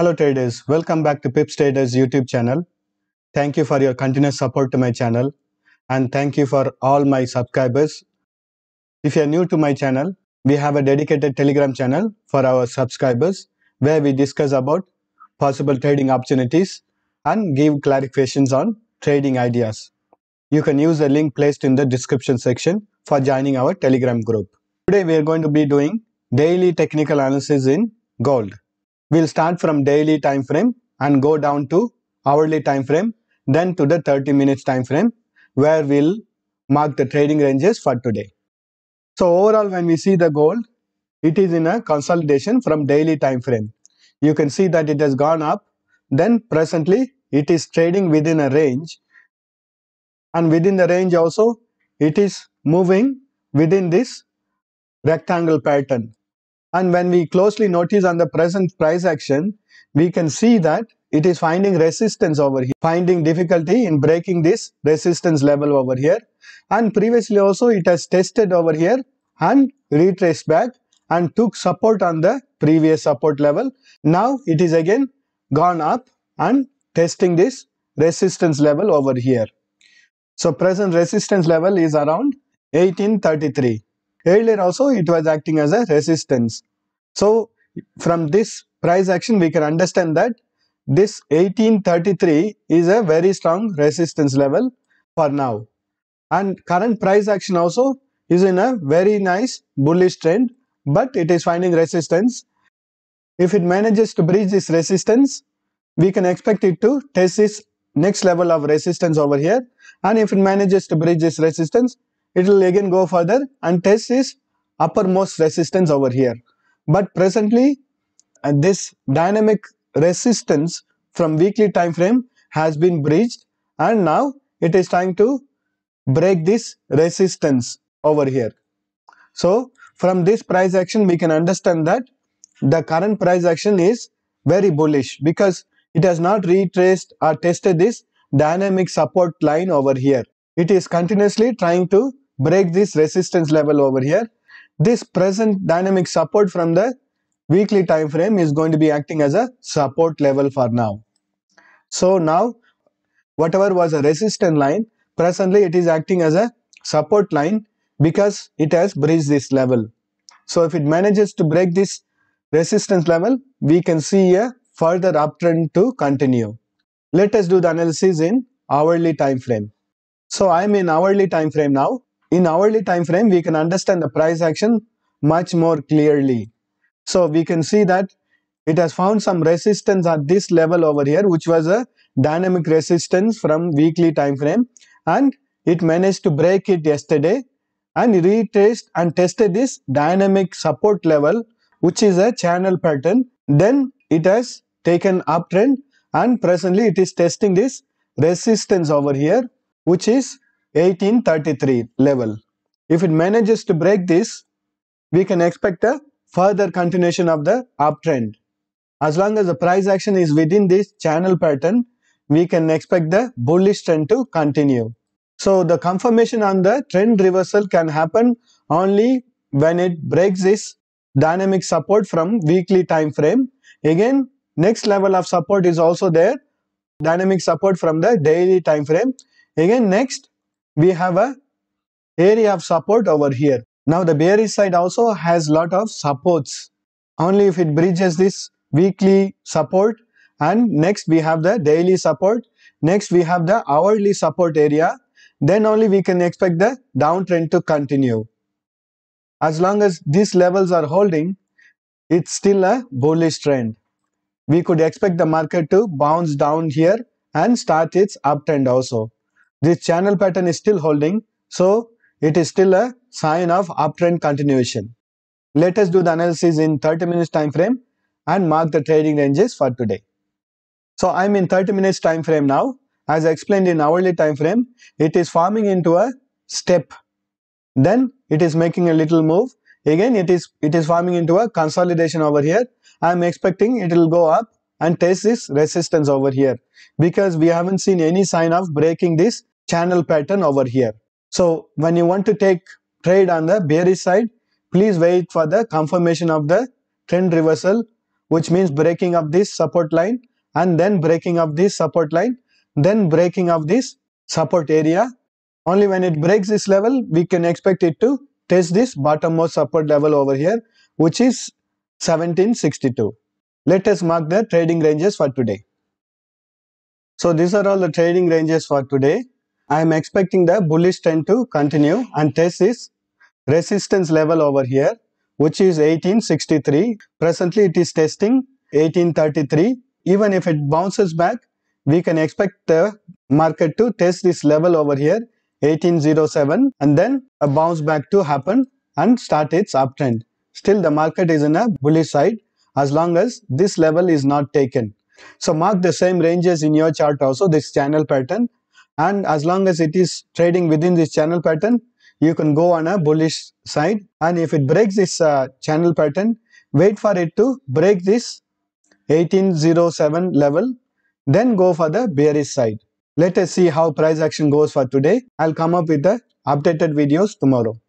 Hello traders, welcome back to Pips Traders YouTube channel. Thank you for your continuous support to my channel and thank you for all my subscribers. If you are new to my channel, we have a dedicated Telegram channel for our subscribers where we discuss about possible trading opportunities and give clarifications on trading ideas. You can use the link placed in the description section for joining our Telegram group. Today we are going to be doing daily technical analysis in gold. We'll start from daily time frame and go down to hourly time frame, then to the 30 minutes time frame where we'll mark the trading ranges for today. So overall, when we see the gold, it is in a consolidation from daily time frame. You can see that it has gone up, then presently it is trading within a range, and within the range also it is moving within this rectangle pattern. And when we closely notice on the present price action, we can see that it is finding resistance over here, finding difficulty in breaking this resistance level over here. And previously also it has tested over here and retraced back and took support on the previous support level. Now it is again gone up and testing this resistance level over here. So present resistance level is around 1833. Earlier also it was acting as a resistance. So from this price action we can understand that this 1833 is a very strong resistance level for now. And current price action also is in a very nice bullish trend, but it is finding resistance. If it manages to breach this resistance, we can expect it to test this next level of resistance over here. And if it manages to breach this resistance, it will again go further and test this uppermost resistance over here. But presently this dynamic resistance from weekly time frame has been breached, and now it is trying to break this resistance over here. So from this price action we can understand that the current price action is very bullish because it has not retraced or tested this dynamic support line over here. It is continuously trying to break this resistance level over here. This present dynamic support from the weekly time frame is going to be acting as a support level for now. So now whatever was a resistance line, presently it is acting as a support line because it has breached this level. So if it manages to break this resistance level, we can see a further uptrend to continue. Let us do the analysis in hourly time frame. So I am in hourly time frame now. In hourly time frame we can understand the price action much more clearly. So we can see that it has found some resistance at this level over here, which was a dynamic resistance from weekly time frame, and it managed to break it yesterday and retraced and tested this dynamic support level, which is a channel pattern. Then it has taken uptrend and presently it is testing this resistance over here, which is 1833 level. If it manages to break this, we can expect a further continuation of the uptrend. As long as the price action is within this channel pattern, we can expect the bullish trend to continue. So the confirmation on the trend reversal can happen only when it breaks this dynamic support from weekly time frame. Again, next level of support is also there, dynamic support from the daily time frame. Again, next we have a area of support over here. Now the bearish side also has lot of supports. Only if it breaches this weekly support, and next we have the daily support, next we have the hourly support area, then only we can expect the downtrend to continue. As long as these levels are holding, it's still a bullish trend. We could expect the market to bounce down here and start its uptrend also. This channel pattern is still holding, so it is still a sign of uptrend continuation. Let us do the analysis in 30 minutes time frame and mark the trading ranges for today. So I am in 30 minutes time frame now. As I explained in hourly time frame, it is forming into a step. Then it is making a little move. Again it is forming into a consolidation over here. I am expecting it will go up and test this resistance over here because we haven't seen any sign of breaking this channel pattern over here. So when you want to take trade on the bearish side, please wait for the confirmation of the trend reversal which means breaking up this support line and then breaking up this support line, then breaking up this support area. Only when it breaks this level, we can expect it to test this bottommost support level over here, which is 1762. Let us mark the trading ranges for today. So these are all the trading ranges for today. I am expecting the bullish trend to continue and test this resistance level over here, which is 1863. Presently it is testing 1833. Even if it bounces back, we can expect the market to test this level over here, 1807, and then a bounce back to happen and start its uptrend. Still the market is in a bullish side as long as this level is not taken. So mark the same ranges in your chart also, this channel pattern, and as long as it is trading within this channel pattern, you can go on a bullish side. And if it breaks this channel pattern, wait for it to break this 1807 level, then go for the bearish side. Let us see how price action goes for today. I'll come up with the updated videos tomorrow.